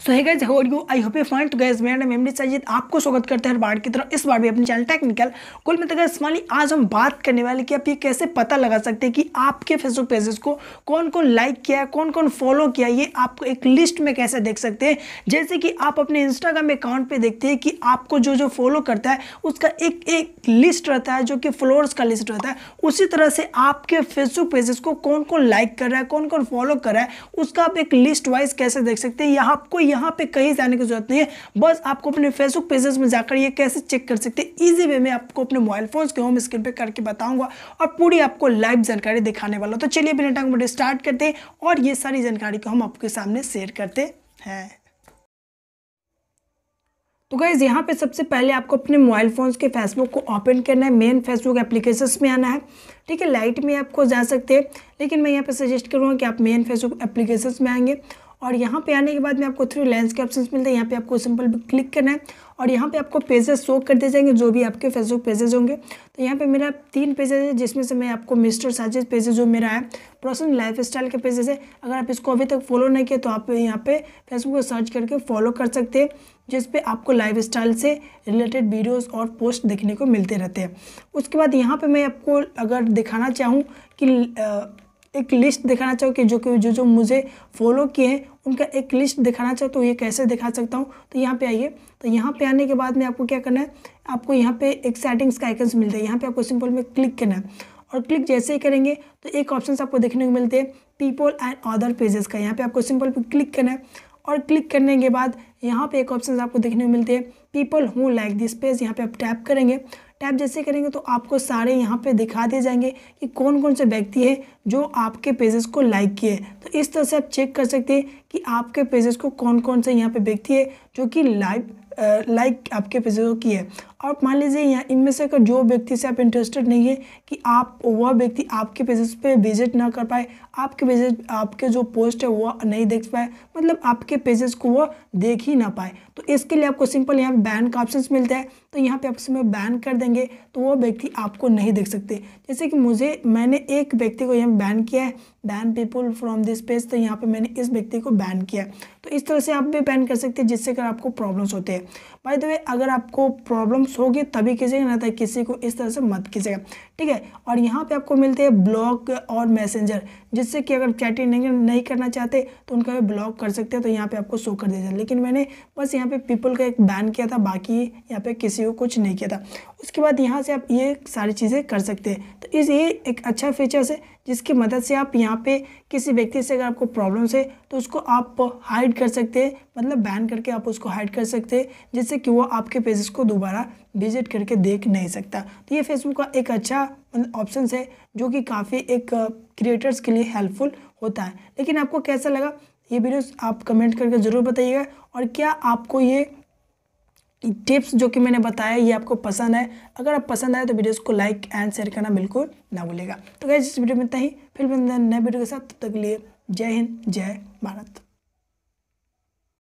So hi guys, how are you, I hope you fine. तो guys मेरा नाम mister Sajid, आपको स्वागत करते हैं हर बार की तरह इस बार भी अपने चैनल टेक्निकल कुल में। तो गाइस वाली आज हम बात करने वाले कि आप ये कैसे पता लगा सकते हैं कि आपके फेसबुक पेजेस को कौन कौन लाइक किया है, कौन कौन फॉलो किया, ये आपको एक लिस्ट में कैसे देख सकते हैं। जैसे कि आप अपने इंस्टाग्राम अकाउंट पर देखते हैं कि आपको जो जो फॉलो करता है उसका एक एक लिस्ट रहता है जो कि फॉलोअर्स का लिस्ट रहता है। उसी तरह से आपके फेसबुक पेजेस को कौन कौन लाइक कर रहा है, कौन कौन फॉलो कर रहा है, उसका आप एक लिस्ट वाइज कैसे देख सकते हैं। या आपको यहाँ पे कहीं जाने की जरूरत नहीं है, बस आपको अपने फेसबुक पेजेस में जाकर ये कैसे चेक कर सकते हैं, इजी वे में आपको अपने मोबाइल फोन के होम स्क्रीन पे करके बताऊंगा और पूरी आपको लाइव जानकारी दिखाने वाला हूं। तो चलिए बिना टाइम वेस्ट स्टार्ट करते हैं और ये सारी जानकारी को हम आपके सामने शेयर करते हैं। तो गाइज यहाँ पे सबसे पहले आपको अपने मोबाइल फ़ोन के फेसबुक को ओपन करना है, मेन फेसबुक एप्लीकेशंस में आना है, ठीक है। लाइट में आपको जा सकते हैं, लेकिन मैं यहाँ पे सजेस्ट करूँगा कि आप मेन फेसबुक एप्लीकेशंस में आएंगे और यहाँ पे आने के बाद में आपको थ्री लेंस के ऑप्शन मिलते हैं। यहाँ पे आपको सिंपल क्लिक करना है और यहाँ पे आपको पेजेस शो कर दिए जाएंगे जो भी आपके फेसबुक पेजेस होंगे। तो यहाँ पे मेरा 3 पेजेस है, जिसमें से मैं आपको मिस्टर साजिद पेजेस जो मेरा है पर्सनल लाइफस्टाइल के पेजेस है। अगर आप इसको अभी तक फॉलो नहीं किया तो आप यहाँ पे फेसबुक पर सर्च करके फॉलो कर सकते हैं, जिस पे आपको लाइफस्टाइल से रिलेटेड वीडियोस और पोस्ट देखने को मिलते रहते हैं। उसके बाद यहाँ पर मैं आपको अगर दिखाना चाहूँ कि एक लिस्ट दिखाना चाहूँ कि जो मुझे फॉलो किए हैं उनका एक लिस्ट दिखाना चाहूँ तो ये कैसे दिखा सकता हूँ। तो यहाँ पे आइए, तो यहाँ पे आने के बाद में आपको क्या करना है, आपको यहाँ पे एक सेटिंग्स का आइकन्स मिलता है। यहाँ पे आपको सिंपल में क्लिक करना है और क्लिक जैसे ही करेंगे तो एक ऑप्शन आपको देखने को मिलते हैं पीपल एंड अदर पेजेस का। यहाँ पर आपको सिंपल पर क्लिक करना है और क्लिक करने के बाद यहाँ पे एक ऑप्शन आपको देखने को मिलते हैं people who like this page. यहाँ पे आप टैप करेंगे, टैप जैसे करेंगे तो आपको सारे यहाँ पे दिखा दिए जाएंगे कि कौन कौन से व्यक्ति है जो आपके पेजेस को लाइक किए। तो इस तरह से आप चेक कर सकते हैं कि आपके पेजेस को कौन कौन से यहाँ पे व्यक्ति है जो कि लाइक आपके पेजेस को किए। और मान लीजिए यहाँ इनमें से अगर जो व्यक्ति से आप इंटरेस्टेड नहीं है कि आप वह व्यक्ति आपके पेजेस पे विजिट ना कर पाए, आपके पेजेस आपके जो पोस्ट है वह नहीं देख पाए, मतलब आपके पेजेस को वह देख ही ना पाए, तो इसके लिए आपको सिंपल यहाँ बैन का ऑप्शन मिलता है। तो यहाँ पे आप इसमें बैन कर देंगे तो वो व्यक्ति आपको नहीं देख सकते। जैसे कि मैंने एक व्यक्ति को यहाँ बैन किया है, ban people from this page, तो यहाँ पर मैंने इस व्यक्ति को बैन किया। तो इस तरह से आप भी बैन कर सकते हैं जिससे अगर आपको प्रॉब्लम्स होते हैं। बाय द वे, अगर आपको प्रॉब्लम्स होगी तभी कीजिएगा, ना तो किसी को इस तरह से मत कीजिएगा, ठीक है। और यहाँ पे आपको मिलते हैं ब्लॉक और मैसेंजर, जिससे कि अगर चैटिंग नहीं करना चाहते तो उनका भी ब्लॉक कर सकते हैं। तो यहाँ पे आपको शो कर दिया, लेकिन मैंने बस यहाँ पे पीपल का एक बैन किया था, बाकी यहाँ पे किसी को कुछ नहीं किया था। उसके बाद यहाँ से आप ये सारी चीज़ें कर सकते हैं। तो ये एक अच्छा फीचर्स है जिसकी मदद से आप यहाँ पे किसी व्यक्ति से अगर आपको प्रॉब्लम्स है तो उसको आप हाइड कर सकते हैं, मतलब बैन करके आप उसको हाइड कर सकते हैं, जिससे कि वो आपके पेजेस को दोबारा विजिट करके देख नहीं सकता। तो ये फेसबुक का एक अच्छा ऑप्शन है जो कि काफ़ी एक क्रिएटर्स के लिए हेल्पफुल होता है। लेकिन आपको कैसा लगा ये वीडियोस आप कमेंट करके ज़रूर बताइएगा, और क्या आपको ये टिप्स जो कि मैंने बताया ये आपको पसंद आए। अगर आप पसंद आए तो वीडियोस को लाइक एंड शेयर करना बिल्कुल ना भूलेगा। तो गाइस इस वीडियो में इतना ही, फिर मिलते हैं नए वीडियो के साथ, तब तक के लिए जय हिंद जय भारत।